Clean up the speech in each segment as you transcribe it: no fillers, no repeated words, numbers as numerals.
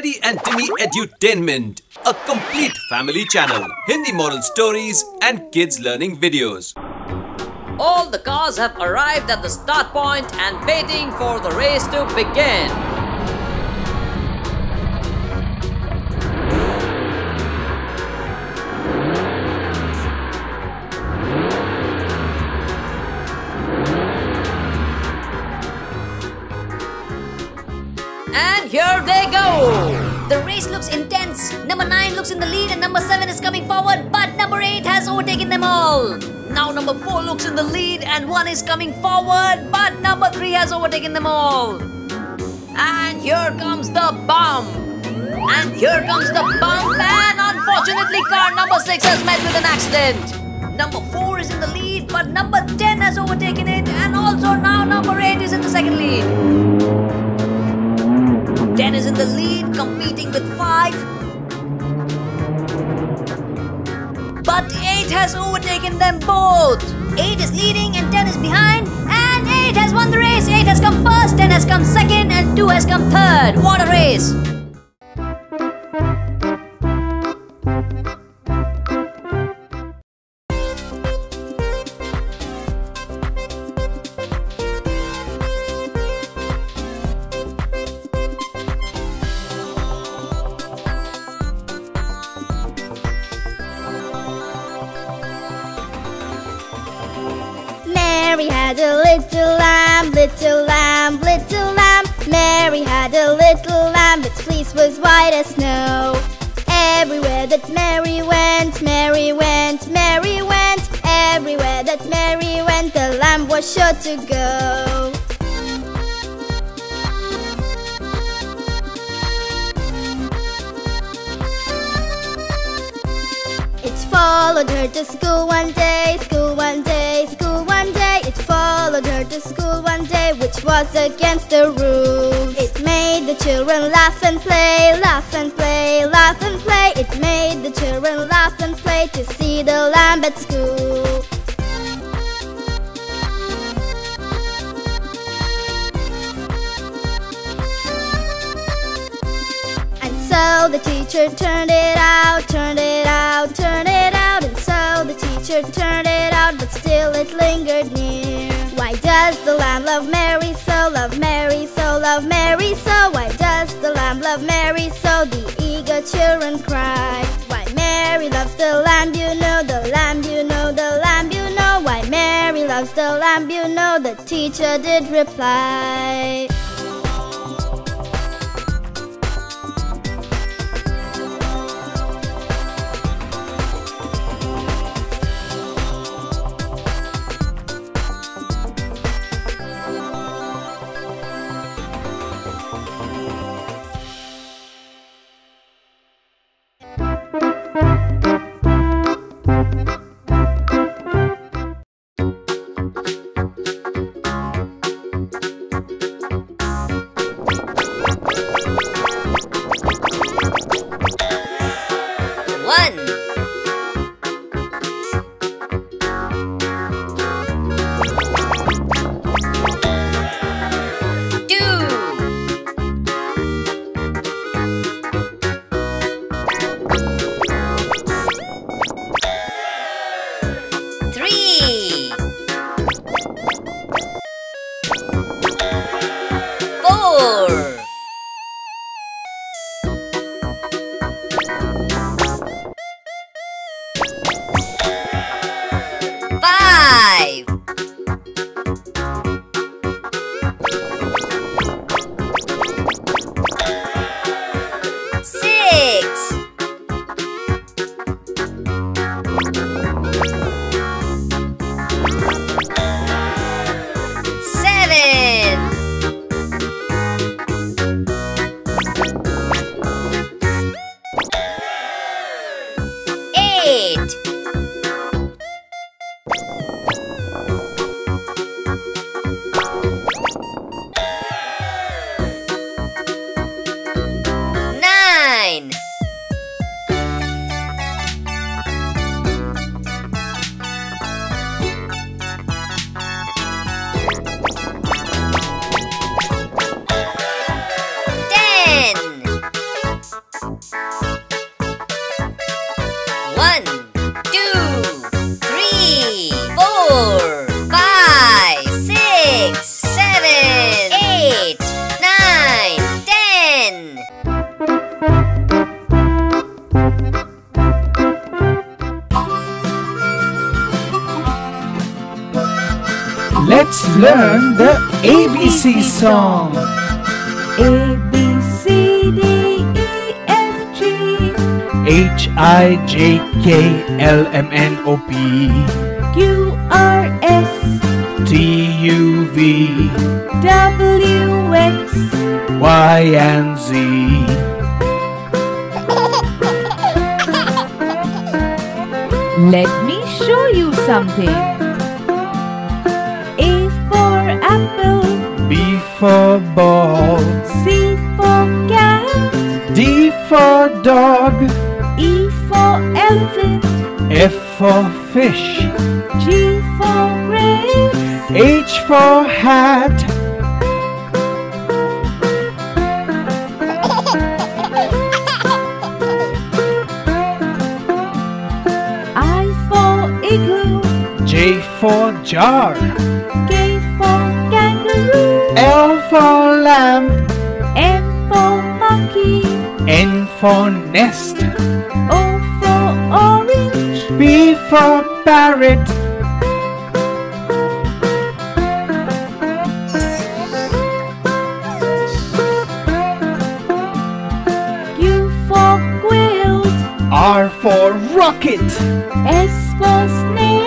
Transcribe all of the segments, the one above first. Teddy and Timmy Edutainment, a complete family channel. Hindi moral stories and kids learning videos. All the cars have arrived at the start point and waiting for the race to begin. And here they go! The race looks intense. Number 9 looks in the lead and number 7 is coming forward, but number 8 has overtaken them all. Now number 4 looks in the lead and 1 is coming forward, but number 3 has overtaken them all. And here comes the bump. And here comes the bump, and unfortunately car number 6 has met with an accident. Number 4 is in the lead, but number 10 has overtaken it, and also now number 8 is in the second lead. 10 is in the lead, competing with 5. But 8 has overtaken them both. 8 is leading and 10 is behind. And 8 has won the race. 8 has come first, 10 has come second, and 2 has come third. What a race! Mary had a little lamb, little lamb, little lamb. Mary had a little lamb, its fleece was white as snow. Everywhere that Mary went, Mary went, Mary went. Everywhere that Mary went, the lamb was sure to go. It followed her to school one day, school one day, school one day. It followed her to school one day, which was against the rules. It made the children laugh and play, laugh and play, laugh and play. It made the children laugh and play to see the lamb at school. So the teacher turned it out, turned it out, turned it out. And so the teacher turned it out, but still it lingered near. Why does the lamb love Mary so, love Mary so, love Mary so? Why does the lamb love Mary so? The eager children cry. Why Mary loves the lamb, you know, the lamb, you know, the lamb, you know. Why Mary loves the lamb, you know, the teacher did reply. learn the ABC song. A, B, C, D, E, F, G, H, I, J, K, L, M, N, O, P, Q, R, S, T, U, V, W, X, Y, and Z. Let me show you something. A for apple, B for ball, C for cat, D for dog, E for elephant, F for fish, G for grapes, H for hat. J for jar, K for kangaroo, L for lamp, M for monkey, N for nest, O for orange, P for parrot. Q for quilt, R for rocket, S for snake,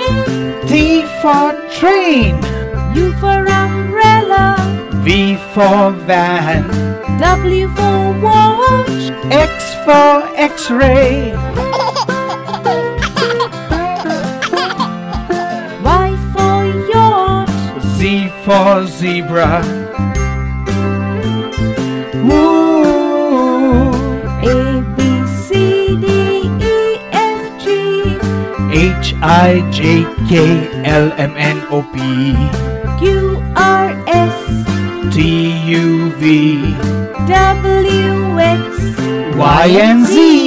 T for train, U for umbrella, V for van, W for watch, X for X-ray, Y for yacht, Z for zebra. Woo! A, B, C, D, E, F, G, H, I, J, K, L, M, N, O, P, Q, R, S, T, U, V, W, X, Y, and Z.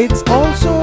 It's also